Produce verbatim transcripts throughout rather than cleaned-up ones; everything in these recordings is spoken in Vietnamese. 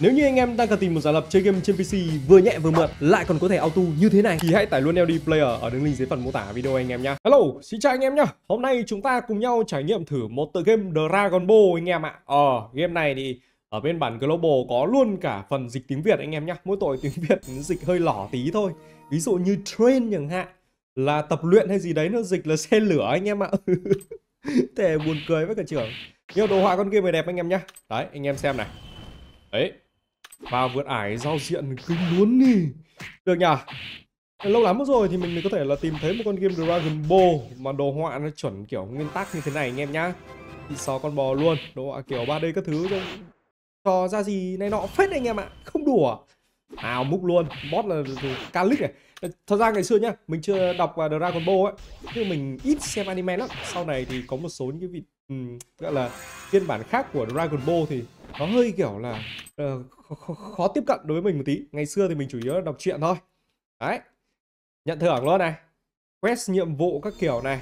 Nếu như anh em đang cần tìm một giả lập chơi game trên pê xê vừa nhẹ vừa mượt lại còn có thể auto như thế này thì hãy tải luôn lờ đê Player ở đường link dưới phần mô tả video anh em nhá. Hello, xin chào anh em nhá. Hôm nay chúng ta cùng nhau trải nghiệm thử một tựa game Dragon Ball anh em ạ. Ờ, game này thì ở bên bản Global có luôn cả phần dịch tiếng Việt anh em nhá. Mỗi tội tiếng Việt dịch hơi lỏ tí thôi. Ví dụ như train chẳng hạn là tập luyện hay gì đấy, nó dịch là xe lửa anh em ạ. Thề buồn cười với cả trưởng. Nhưng đồ họa con game này đẹp anh em nhá. Đấy, anh em xem này. Đấy. Vào vượt ải giao diện kinh luôn đi. Được nhỉ? Lâu lắm rồi thì mình mới có thể là tìm thấy một con game Dragon Ball mà đồ họa nó chuẩn kiểu nguyên tắc như thế này anh em nhá. Thì xó con bò luôn, đồ họa kiểu ba D các thứ thôi. Trò ra gì này nọ phết anh em ạ, không đùa. Ào múc luôn, boss là Kaliq này. Thật ra ngày xưa nhá, mình chưa đọc Dragon Ball ấy, nhưng mình ít xem anime lắm. Sau này thì có một số những cái vị um, gọi là phiên bản khác của Dragon Ball thì nó hơi kiểu là uh, khó, khó tiếp cận đối với mình một tí. Ngày xưa thì mình chủ yếu là đọc truyện thôi. Đấy. Nhận thưởng luôn này. Quest nhiệm vụ các kiểu này.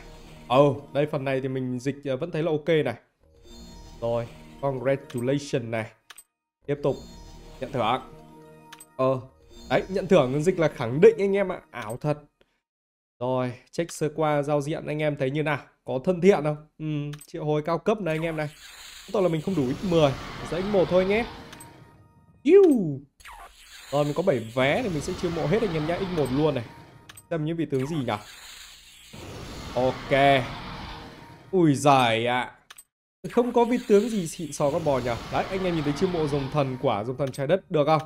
Ồ, oh, đây phần này thì mình dịch vẫn thấy là ok này. Rồi, congratulations này. Tiếp tục nhận thưởng. Ờ, uh, đấy, nhận thưởng dịch là khẳng định anh em ạ. Ảo thật. Rồi, check sơ qua giao diện anh em thấy như nào? Có thân thiện không? Ừ, triệu hồi cao cấp này anh em này. Tôi là mình không đủ ích mười, sẽ ích một thôi nhé. Iu. Rồi mình có bảy vé thì mình sẽ chiêu mộ hết anh em nhá, ích một luôn này. Xem những vị tướng gì nhỉ? Ok. Ui giời ạ. À. Không có vị tướng gì xịn xò con bò nhỉ. Đấy, anh em nhìn thấy chiêu mộ dòng thần quả dòng thần trái đất được không?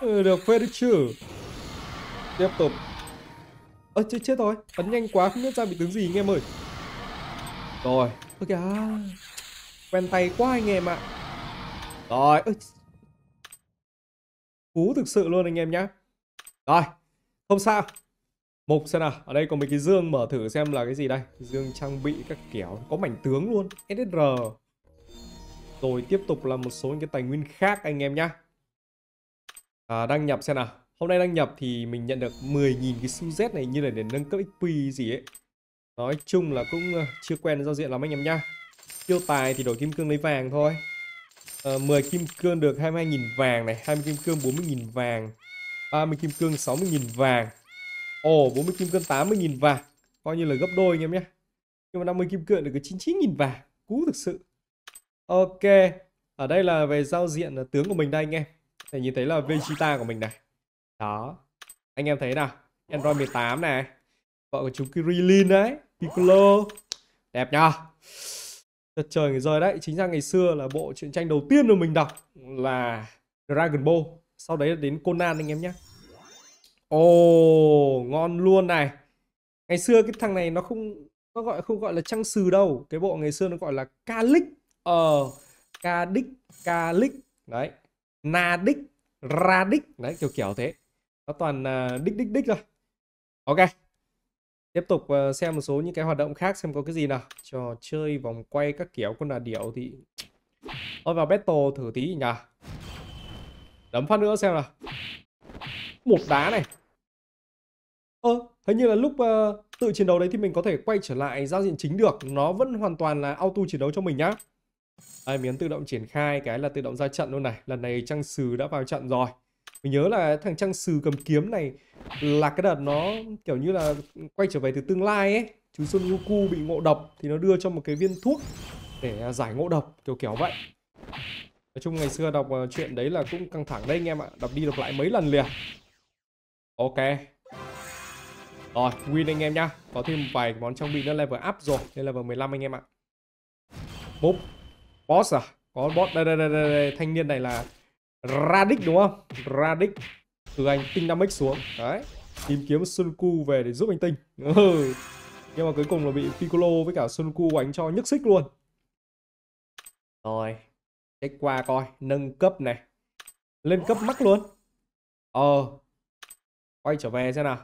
Ừ, được phê đấy chứ. Tiếp tục. Ơ chết chết rồi, ấn nhanh quá không biết ra vị tướng gì anh em ơi. Rồi, ơ kìa. Quen tay quá anh em ạ. Rồi, ơ cú thực sự luôn anh em nhá. Rồi, không sao. Mục xem nào, ở đây có mấy cái dương mở thử xem là cái gì đây. Dương trang bị các kiểu, có mảnh tướng luôn, ét ét rờ. Rồi tiếp tục là một số những cái tài nguyên khác anh em nhá. À, đăng nhập xem nào. Hôm nay đăng nhập thì mình nhận được mười nghìn cái sujet này như là để nâng cấp ích pê gì ấy. Nói chung là cũng chưa quen giao diện lắm anh em nhá. Tiêu tài thì đổi kim cương lấy vàng thôi. À, mười kim cương được hai mươi hai nghìn vàng này, hai mươi kim cương bốn mươi nghìn vàng, ba mươi kim cương sáu mươi nghìn vàng. Ồ, bốn mươi kim cương tám mươi nghìn vàng, coi như là gấp đôi anh em nhé. Nhưng mà năm mươi kim cương được cái chín mươi chín nghìn vàng, cú thực sự. Ok, ở đây là về giao diện tướng của mình đây anh em. Để nhìn thấy là Vegeta của mình này. Đó, anh em thấy nào, Android mười tám này, vợ của chúng Krillin đấy, Piccolo, đẹp nhờ. Thật trời người rơi đấy, chính ra ngày xưa là bộ truyện tranh đầu tiên mà mình đọc là Dragon Ball. Sau đấy là đến Conan anh em nhé. Ồ, oh, ngon luôn này. Ngày xưa cái thằng này nó không nó gọi không gọi là Trăng Sư đâu. Cái bộ ngày xưa nó gọi là Kalix. Ờ, Kadix, Kalix. Đấy, Nadix, Raditz. Đấy, kiểu kiểu thế. Nó toàn uh, đích đích đích rồi. Ok. Tiếp tục xem một số những cái hoạt động khác xem có cái gì nào. Trò chơi vòng quay các kiểu con đà điểu thì thôi vào battle thử tí nhỉ. Đấm phát nữa xem nào. Một đá này. Ơ, ờ, hình như là lúc uh, tự chiến đấu đấy thì mình có thể quay trở lại giao diện chính được. Nó vẫn hoàn toàn là auto chiến đấu cho mình nhá. Đây, mình ấn tự động triển khai cái là tự động ra trận luôn này. Lần này Trăng Sư đã vào trận rồi. Mình nhớ là thằng Trăng Sư cầm kiếm này là cái đợt nó kiểu như là quay trở về từ tương lai ấy. Chú Son Goku bị ngộ độc thì nó đưa cho một cái viên thuốc để giải ngộ độc, kiểu kiểu vậy. Nói chung ngày xưa đọc chuyện đấy là cũng căng thẳng đấy anh em ạ. Đọc đi đọc lại mấy lần liền. Ok. Rồi, win anh em nhá. Có thêm vài món trang bị nó level up rồi. Đây là level mười lăm anh em ạ. Bốp. Boss à? Có boss. Đây, đây, đây, đây, đây. Thanh niên này là Raditz đúng không? Raditz. Từ anh Tinh năm x xuống. Đấy. Tìm kiếm Sunku về để giúp anh Tinh. Ừ. Nhưng mà cuối cùng là bị Piccolo với cả Sunku đánh cho nhức xích luôn. Rồi. Check qua coi. Nâng cấp này. Lên cấp mắc luôn. Ờ. Quay trở về xem nào.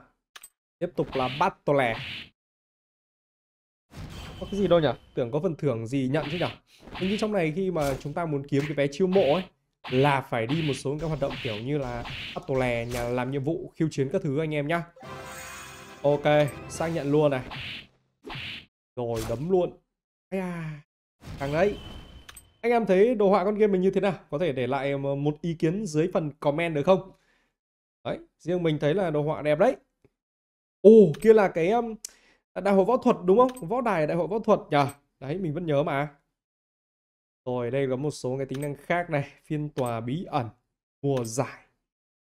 Tiếp tục là battle lẻ. Có cái gì đâu nhỉ? Tưởng có phần thưởng gì nhận chứ nhỉ? Nhưng như trong này khi mà chúng ta muốn kiếm cái vé chiêu mộ ấy là phải đi một số các hoạt động kiểu như là battle lè, nhà làm nhiệm vụ, khiêu chiến các thứ anh em nhá. Ok, xác nhận luôn này. Rồi đấm luôn. Ai à, thằng đấy. Anh em thấy đồ họa con game mình như thế nào? Có thể để lại một ý kiến dưới phần comment được không? Đấy, riêng mình thấy là đồ họa đẹp đấy. Ồ, kia là cái um, đại hội võ thuật đúng không? Võ đài đại hội võ thuật nhờ. Đấy, mình vẫn nhớ mà. Rồi, đây có một số cái tính năng khác này. Phiên tòa bí ẩn, mùa giải.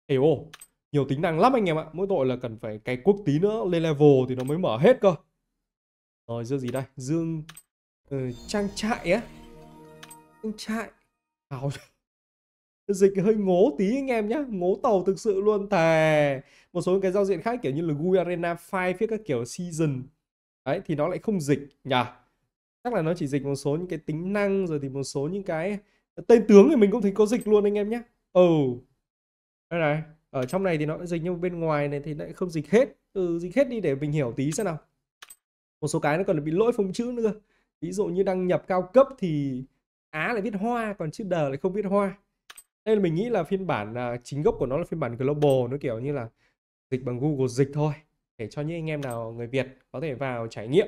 Ê ô, nhiều tính năng lắm anh em ạ. Mỗi tội là cần phải cày quốc tí nữa, lên level thì nó mới mở hết cơ. Rồi, dương gì đây? Dương uh, trang trại á. Trang trại. Hào. Dịch hơi ngố tí anh em nhá, ngố tàu thực sự luôn thề. Một số cái giao diện khác kiểu như là League Arena năm phía các kiểu season. Đấy thì nó lại không dịch nhỉ. Chắc là nó chỉ dịch một số những cái tính năng rồi thì một số những cái tên tướng thì mình cũng thấy có dịch luôn anh em nhé. Ừ. Đây này, ở trong này thì nó dịch nhưng bên ngoài này thì lại không dịch hết. Ừ, dịch hết đi để mình hiểu tí xem nào. Một số cái nó còn bị lỗi phông chữ nữa. Ví dụ như đăng nhập cao cấp thì Á lại viết hoa còn chữ D lại không viết hoa. Đây là mình nghĩ là phiên bản uh, chính gốc của nó là phiên bản global, nó kiểu như là dịch bằng Google dịch thôi để cho những anh em nào người Việt có thể vào trải nghiệm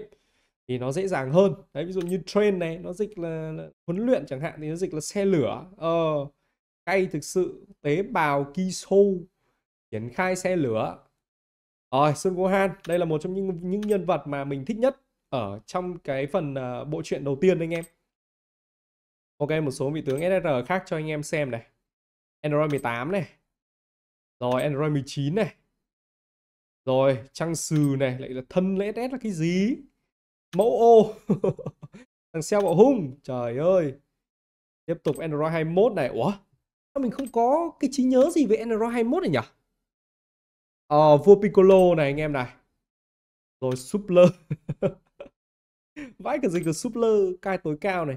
thì nó dễ dàng hơn. Đấy, ví dụ như train này nó dịch là, là huấn luyện chẳng hạn thì nó dịch là xe lửa. Ờ, cay thực sự tế bào Kisou triển khai xe lửa. Rồi, Sun Gohan, đây là một trong những những nhân vật mà mình thích nhất ở trong cái phần uh, bộ truyện đầu tiên anh em. Ok, một số vị tướng ét ét rờ khác cho anh em xem này. Android mười tám này. Rồi Android mười chín này. Rồi Trăng Sư này. Lại là thân lễ S là cái gì? Mẫu ô. Thằng Cell bạo hung. Trời ơi. Tiếp tục Android hai mốt này. Ủa? Mình không có cái trí nhớ gì về Android hai mốt này nhỉ? Ờ, vua Piccolo này anh em này. Rồi Supler. Vãi cả dịch là Supler. Cai tối cao này.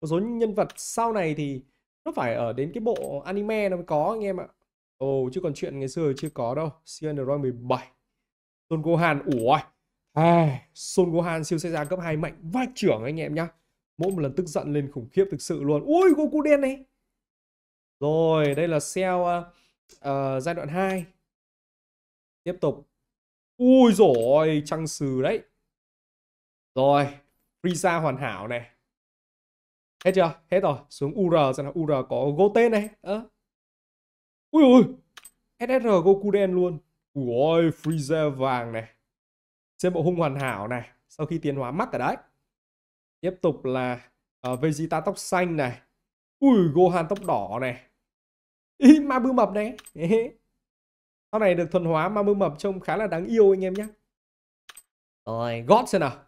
Một số nhân vật sau này thì nó phải ở đến cái bộ anime nó mới có anh em ạ. Ồ, chứ còn chuyện ngày xưa chưa có đâu. Siêu Android mười bảy. Tôn Gohan. Ủa. À, Son Gohan siêu xe ra cấp hai mạnh vai trưởng anh em nhá. Mỗi một lần tức giận lên khủng khiếp thực sự luôn. Ui, Goku đen này. Rồi, đây là Cell uh, uh, giai đoạn hai. Tiếp tục. Ui dồi, Trăng Sư đấy. Rồi, Frieza hoàn hảo này. Hết chưa? Hết rồi. Xuống u rờ xem nào. u rờ có Goten này. À. Ui ui. ét ét rờ Goku đen luôn. Ui, Frieza vàng này. Xem bộ hung hoàn hảo này. Sau khi tiến hóa mắc ở đấy. Tiếp tục là uh, Vegeta tóc xanh này. Ui, Gohan tóc đỏ này. Ý, ma bưu mập này. Sau này được thuần hóa ma bưu mập trông khá là đáng yêu anh em nhé. Rồi, God xem nào.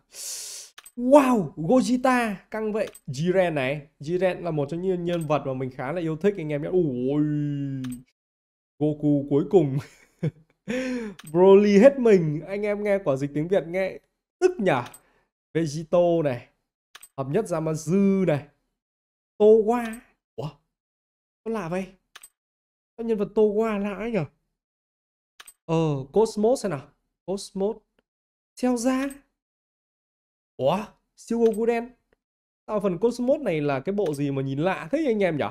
Wow, Gogeta, căng vậy. Jiren này, Jiren là một trong những nhân vật mà mình khá là yêu thích anh em nhé. Ui, Goku cuối cùng. Broly hết mình. Anh em nghe quả dịch tiếng Việt nghe tức nhỉ. Vegito này. Hợp nhất Yamazoo này. Towa. Ủa? Nó lạ vậy. Các nhân vật Towa lạ ấy nhỉ. Ờ, Cosmos xem nào. Cosmos. Theo ra. Ủa? Siêu Goku đen. Sao phần Cosmos này là cái bộ gì mà nhìn lạ thế anh em nhỉ?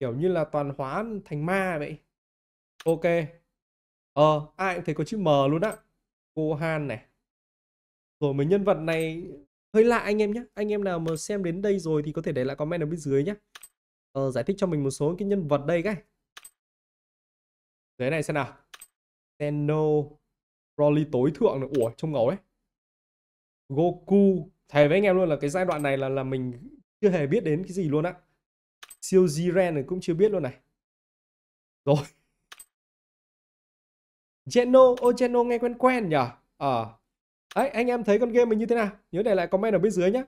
Kiểu như là toàn hóa thành ma vậy. Ok. Ờ, ai cũng thấy có chữ M luôn á. Gohan này. Rồi mấy nhân vật này hơi lạ anh em nhé. Anh em nào mà xem đến đây rồi thì có thể để lại comment ở bên dưới nhé. Ờ, giải thích cho mình một số cái nhân vật đây cái. Thế này xem nào. Geno, Broly tối thượng này. Ủa, trông ngầu ấy. Goku. Thề với anh em luôn là cái giai đoạn này là, là mình chưa hề biết đến cái gì luôn á. Siêu Jiren này cũng chưa biết luôn này. Rồi. Geno, ô Geno nghe quen quen nhỉ. Ờ à. Đấy, anh em thấy con game mình như thế nào? Nhớ để lại comment ở bên dưới nhé.